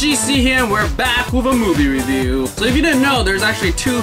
It's GC here and we're back with a movie review. So if you didn't know, there's actually two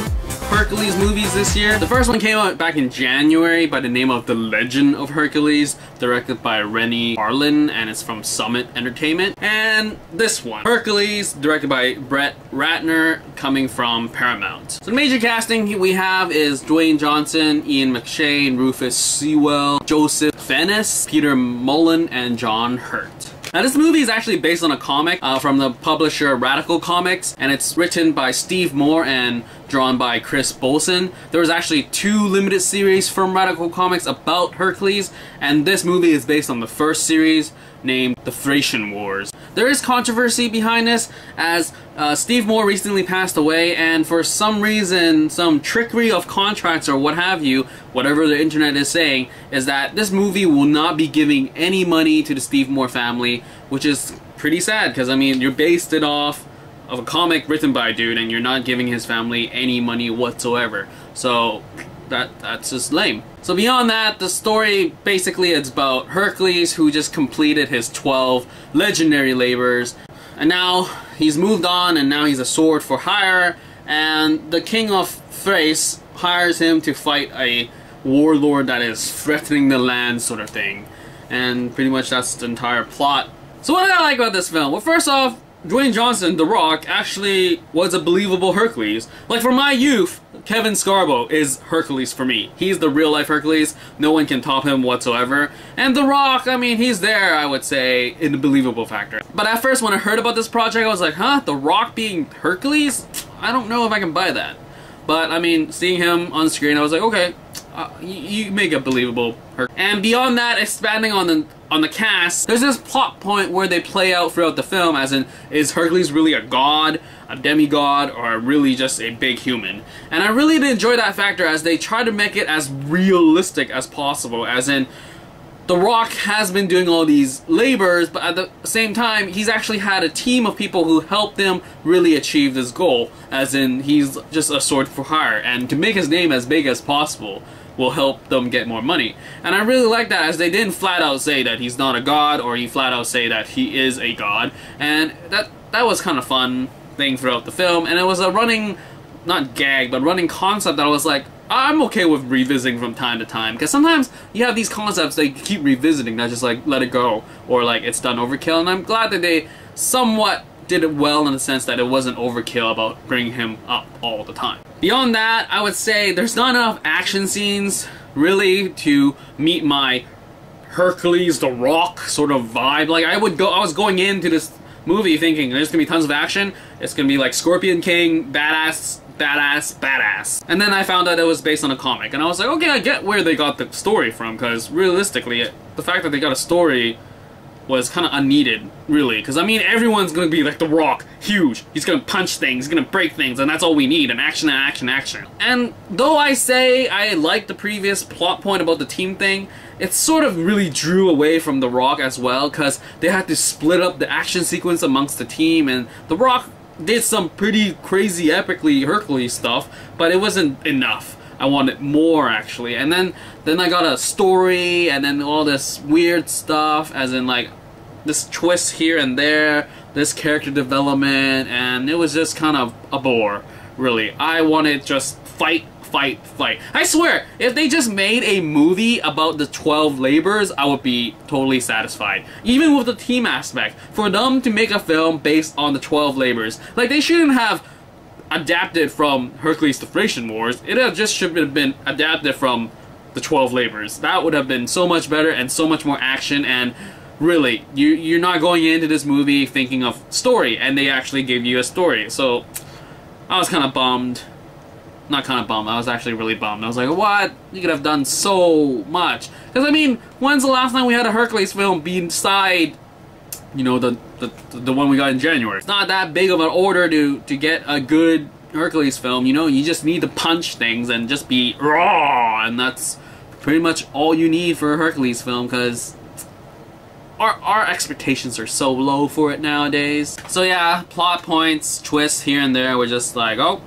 Hercules movies this year. The first one came out back in January by the name of The Legend of Hercules, directed by Renny Harlin, and it's from Summit Entertainment. And this one, Hercules, directed by Brett Ratner, coming from Paramount. So the major casting we have is Dwayne Johnson, Ian McShane, Rufus Sewell, Joseph Fiennes, Peter Mullen, and John Hurt. Now this movie is actually based on a comic from the publisher Radical Comics, and it's written by Steve Moore and drawn by Cris Bolsin. There was actually two limited series from Radical Comics about Hercules, and this movie is based on the first series named The Thracian Wars. There is controversy behind this, as Steve Moore recently passed away, and for some reason, some trickery of contracts or what have you, whatever the internet is saying, is that this movie will not be giving any money to the Steve Moore family, which is pretty sad, because I mean, you're based it off of a comic written by a dude and you're not giving his family any money whatsoever. So that's just lame. So beyond that, the story basically it's about Hercules, who just completed his 12 legendary labors, and now he's moved on and now he's a sword for hire, and the king of Thrace hires him to fight a warlord that is threatening the land, sort of thing. And pretty much that's the entire plot. So what did I like about this film? Well, first off, Dwayne Johnson, The Rock, actually was a believable Hercules. Like, for my youth, Kevin Scarborough is Hercules for me. He's the real-life Hercules. No one can top him whatsoever. And The Rock, I mean, he's there, I would say, in the believable factor. But at first, when I heard about this project, I was like, huh? The Rock being Hercules? I don't know if I can buy that. But, I mean, seeing him on screen, I was like, okay, you make a believable Hercules. And beyond that, expanding on the cast, there's this plot point where they play out throughout the film, as in, is Hercules really a god, a demigod, or really just a big human? And I really did enjoy that factor, as they try to make it as realistic as possible, as in, The Rock has been doing all these labors, but at the same time, he's actually had a team of people who helped him really achieve this goal, as in, he's just a sword for hire, and to make his name as big as possible will help them get more money. And I really like that, as they didn't flat out say that he's not a god, or he flat out say that he is a god, and that was kind of fun thing throughout the film, and it was a running, not gag, but running concept that I was like, I'm okay with revisiting from time to time, because sometimes you have these concepts that you keep revisiting, not just like, let it go, or like, it's done overkill, and I'm glad that they somewhat did it well in the sense that it wasn't overkill about bringing him up all the time. Beyond that, I would say there's not enough action scenes really to meet my Hercules the Rock sort of vibe. Like I was going into this movie thinking there's gonna be tons of action. It's gonna be like Scorpion King, badass, badass, badass. And then I found out it was based on a comic, and I was like, okay, I get where they got the story from, because realistically, the fact that they got a story was kind of unneeded, really, because I mean, everyone's gonna be like The Rock, huge, he's gonna punch things, he's gonna break things, and that's all we need, and action, and action, action. And though I say I liked the previous plot point about the team thing, it sort of really drew away from The Rock as well, because they had to split up the action sequence amongst the team, and The Rock did some pretty crazy, epically Hercules stuff, but it wasn't enough. I wanted more, actually, and then I got a story, and then all this weird stuff, as in like this twist here and there, this character development, and it was just kind of a bore, really. I wanted just fight, fight, fight. I swear, if they just made a movie about the 12 labors, I would be totally satisfied. Even with the team aspect, for them to make a film based on the 12 labors, like they shouldn't have adapted from Hercules the Thracian Wars, it just should have been adapted from the 12 labors. That would have been so much better and so much more action, and really, you're not going into this movie thinking of story, and they actually give you a story. So, I was kind of bummed. Not kind of bummed, I was actually really bummed. I was like, what? You could have done so much. Because, I mean, when's the last time we had a Hercules film beside, you know, the one we got in January? It's not that big of an order to get a good Hercules film, you know? You just need to punch things and just be raw, and that's pretty much all you need for a Hercules film, because our expectations are so low for it nowadays. So yeah, plot points, twists here and there were just like, oh,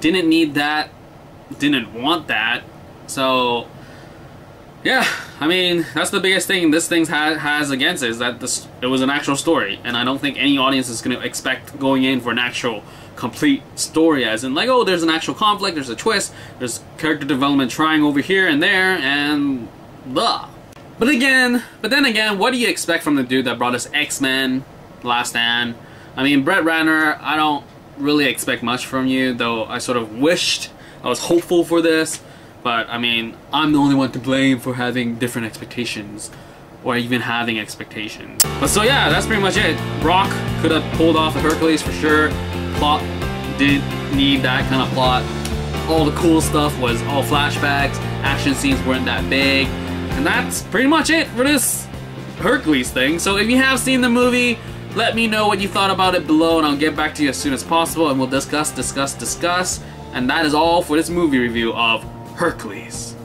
didn't need that, didn't want that, so yeah. I mean, that's the biggest thing this thing has against it, is that it was an actual story, and I don't think any audience is going to expect going in for an actual complete story, as in like, oh, there's an actual conflict, there's a twist, there's character development trying over here and there, and blah. But then again, what do you expect from the dude that brought us X-Men Last Stand? I mean, Brett Ratner, I don't really expect much from you, though I sort of wished, I was hopeful for this, but I mean, I'm the only one to blame for having different expectations, or even having expectations. But so yeah, that's pretty much it. Brock could have pulled off the Hercules for sure. Plot didn't need that kind of plot. All the cool stuff was all flashbacks, action scenes weren't that big, and that's pretty much it for this Hercules thing. So if you have seen the movie, let me know what you thought about it below, and I'll get back to you as soon as possible, and we'll discuss. And that is all for this movie review of Hercules.